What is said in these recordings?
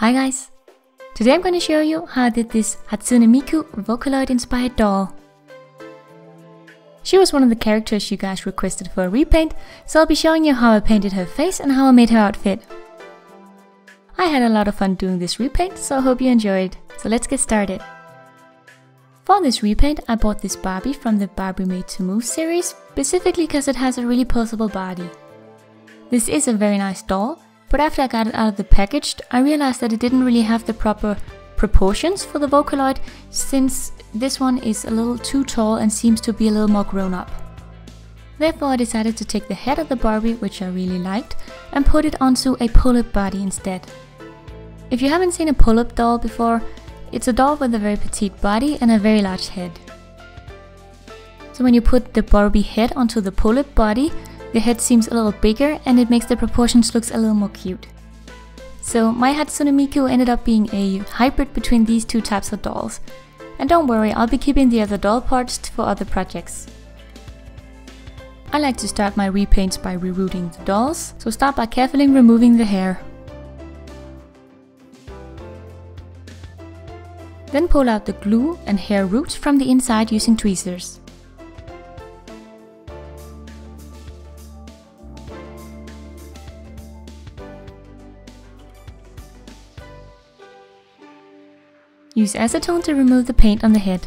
Hi guys! Today I'm going to show you how I did this Hatsune Miku Vocaloid inspired doll. She was one of the characters you guys requested for a repaint, so I'll be showing you how I painted her face and how I made her outfit. I had a lot of fun doing this repaint, so I hope you enjoyed. So let's get started. For this repaint I bought this Barbie from the Barbie Made to Move series, specifically because it has a really posable body. This is a very nice doll, but after I got it out of the package, I realized that it didn't really have the proper proportions for the Vocaloid, since this one is a little too tall and seems to be a little more grown up. Therefore I decided to take the head of the Barbie, which I really liked, and put it onto a Pullip body instead. If you haven't seen a Pullip doll before, it's a doll with a very petite body and a very large head. So when you put the Barbie head onto the Pullip body, the head seems a little bigger and it makes the proportions look a little more cute. So my Hatsune Miku ended up being a hybrid between these two types of dolls. And don't worry, I'll be keeping the other doll parts for other projects. I like to start my repaints by rerouting the dolls, so start by carefully removing the hair. Then pull out the glue and hair roots from the inside using tweezers. Use acetone to remove the paint on the head.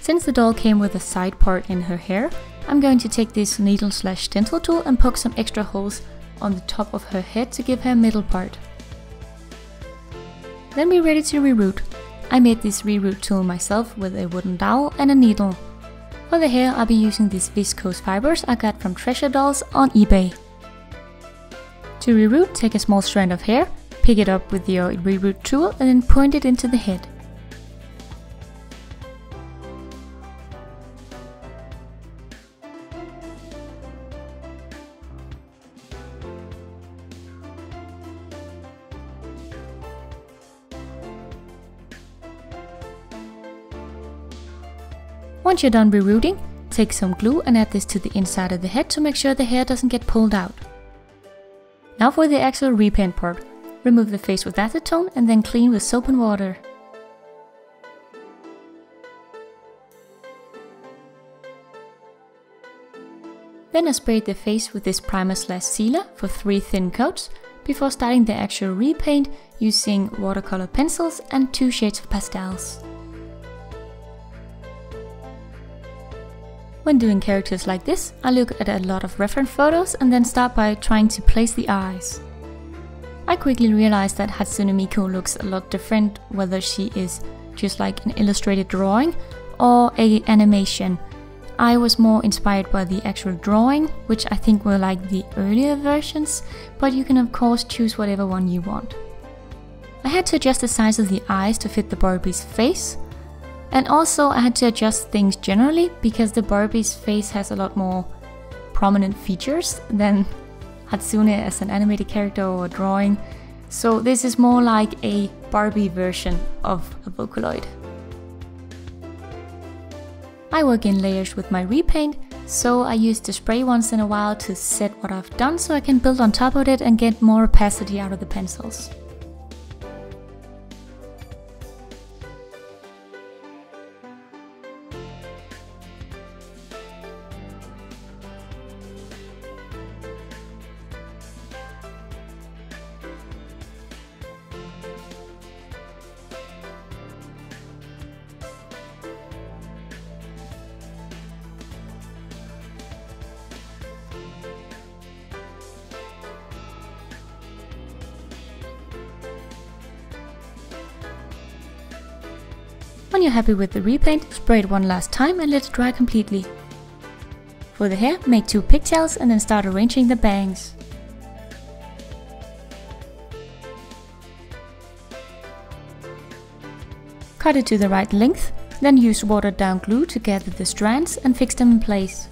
Since the doll came with a side part in her hair, I'm going to take this needle/stencil tool and poke some extra holes on the top of her head to give her a middle part. Then we're ready to reroute. I made this reroute tool myself with a wooden dowel and a needle. For the hair I'll be using these viscose fibers I got from Treasure Dolls on eBay. To reroute, take a small strand of hair, pick it up with your reroute tool and then point it into the head. Once you're done rerouting, take some glue and add this to the inside of the head to make sure the hair doesn't get pulled out. Now for the actual repaint part. Remove the face with acetone and then clean with soap and water. Then I sprayed the face with this primer/sealer for 3 thin coats before starting the actual repaint using watercolor pencils and 2 shades of pastels. When doing characters like this, I look at a lot of reference photos and then start by trying to place the eyes. I quickly realized that Hatsune Miku looks a lot different whether she is just like an illustrated drawing or an animation. I was more inspired by the actual drawing, which I think were like the earlier versions, but you can of course choose whatever one you want. I had to adjust the size of the eyes to fit the Barbie's face. And also I had to adjust things generally because the Barbie's face has a lot more prominent features than Hatsune as an animated character or a drawing. So this is more like a Barbie version of a Vocaloid. I work in layers with my repaint, so I use the spray once in a while to set what I've done so I can build on top of it and get more opacity out of the pencils. When you're happy with the repaint, spray it one last time and let it dry completely. For the hair, make 2 pigtails and then start arranging the bangs. Cut it to the right length, then use watered down glue to gather the strands and fix them in place.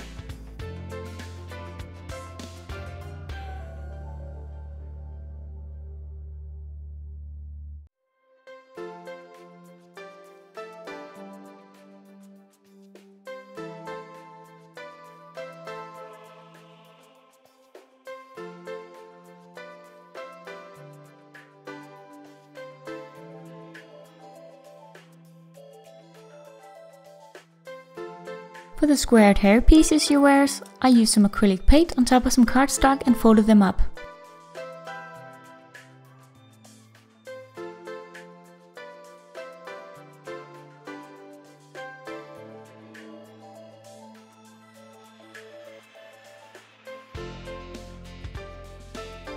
For the squared hair pieces she wears, I used some acrylic paint on top of some cardstock and folded them up.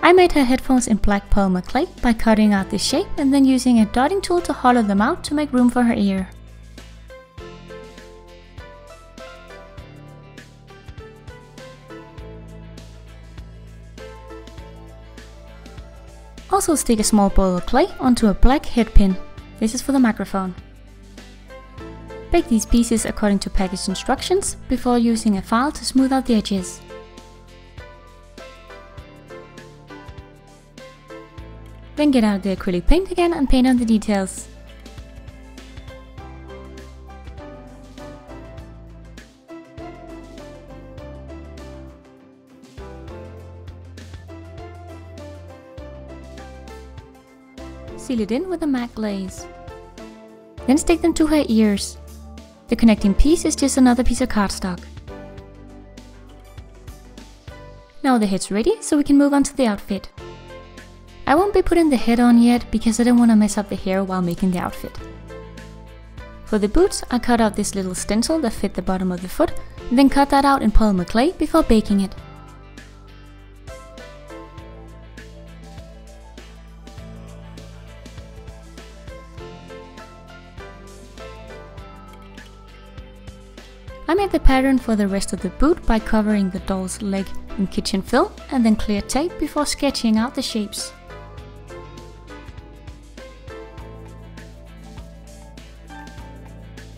I made her headphones in black polymer clay by cutting out the shape and then using a dotting tool to hollow them out to make room for her ear. Also stick a small ball of clay onto a black headpin. This is for the microphone. Bake these pieces according to package instructions before using a file to smooth out the edges. Then get out the acrylic paint again and paint on the details. Seal it in with a matte glaze. Then stick them to her ears. The connecting piece is just another piece of cardstock. Now the head's ready, so we can move on to the outfit. I won't be putting the head on yet because I don't want to mess up the hair while making the outfit. For the boots, I cut out this little stencil that fit the bottom of the foot, then cut that out in polymer clay before baking it. I made the pattern for the rest of the boot by covering the doll's leg in kitchen film and then clear tape before sketching out the shapes.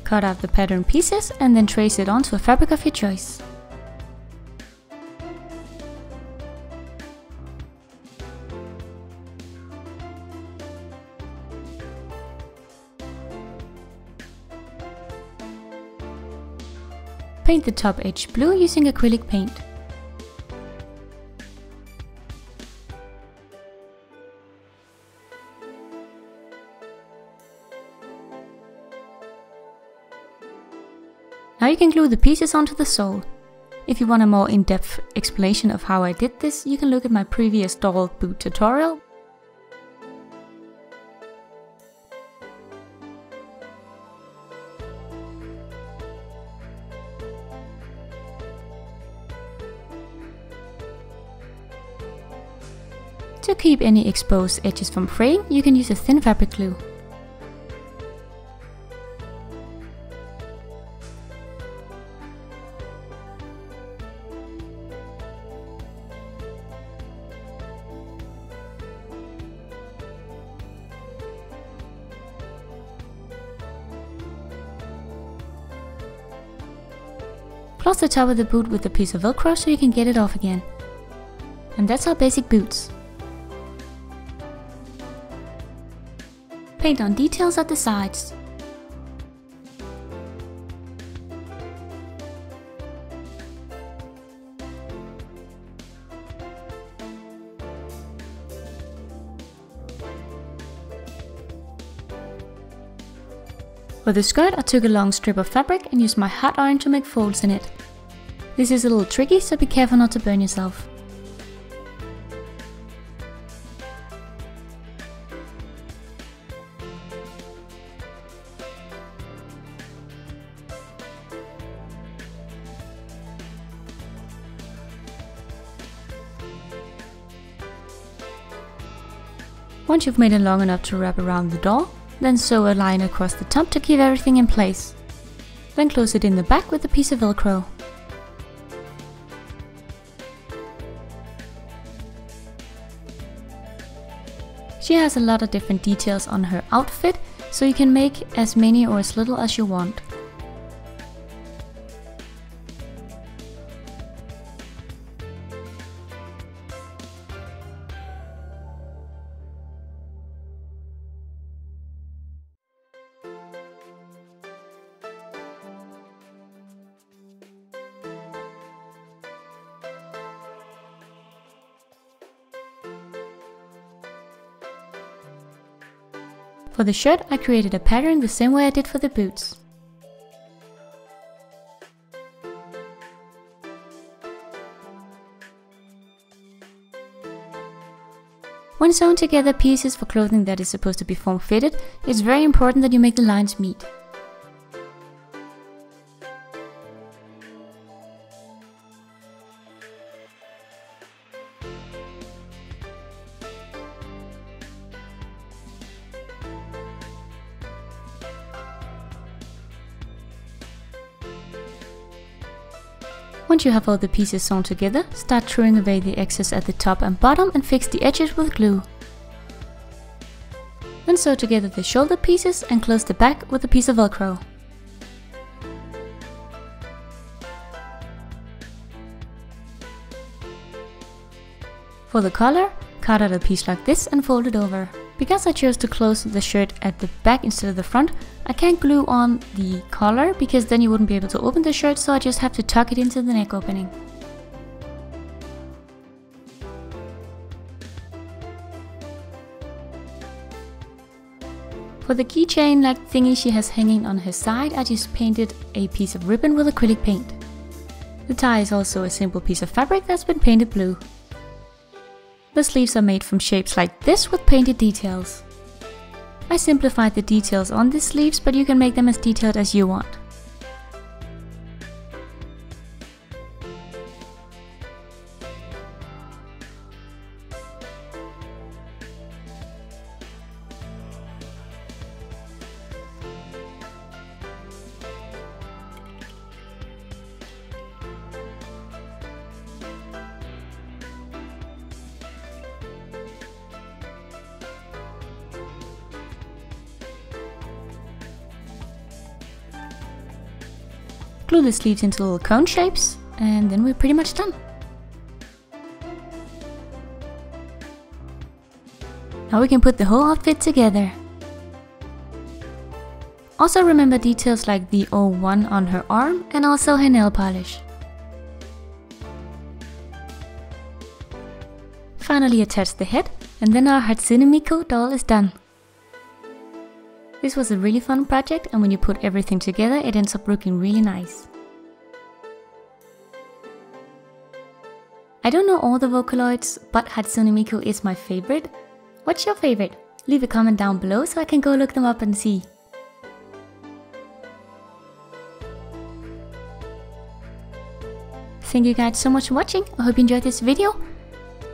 Cut out the pattern pieces and then trace it onto a fabric of your choice. Paint the top edge blue using acrylic paint. Now you can glue the pieces onto the sole. If you want a more in-depth explanation of how I did this, you can look at my previous doll boot tutorial. To keep any exposed edges from fraying, you can use a thin fabric glue. Close the top of the boot with a piece of Velcro so you can get it off again. And that's our basic boots. Paint on details at the sides. For the skirt, I took a long strip of fabric and used my hot iron to make folds in it. This is a little tricky, so be careful not to burn yourself. Once you've made it long enough to wrap around the doll, then sew a line across the top to keep everything in place. Then close it in the back with a piece of Velcro. She has a lot of different details on her outfit, so you can make as many or as little as you want. For the shirt, I created a pattern the same way I did for the boots. When sewn together pieces for clothing that is supposed to be form-fitted, it's very important that you make the lines meet. Once you have all the pieces sewn together, start throwing away the excess at the top and bottom and fix the edges with glue. Then sew together the shoulder pieces and close the back with a piece of Velcro. For the collar, cut out a piece like this and fold it over. Because I chose to close the shirt at the back instead of the front, I can't glue on the collar because then you wouldn't be able to open the shirt, so I just have to tuck it into the neck opening. For the keychain-like thingy she has hanging on her side, I just painted a piece of ribbon with acrylic paint. The tie is also a simple piece of fabric that's been painted blue. The sleeves are made from shapes like this with painted details. I simplified the details on the sleeves, but you can make them as detailed as you want. Glue the sleeves into little cone shapes, and then we're pretty much done. Now we can put the whole outfit together. Also remember details like the 01 on her arm and also her nail polish. Finally attach the head, and then our Hatsune Miku doll is done. This was a really fun project, and when you put everything together, it ends up looking really nice. I don't know all the Vocaloids, but Hatsune Miku is my favorite. What's your favorite? Leave a comment down below so I can go look them up and see. Thank you guys so much for watching. I hope you enjoyed this video.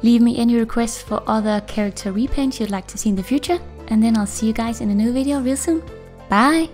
Leave me any requests for other character repaints you'd like to see in the future. And then I'll see you guys in a new video real soon. Bye!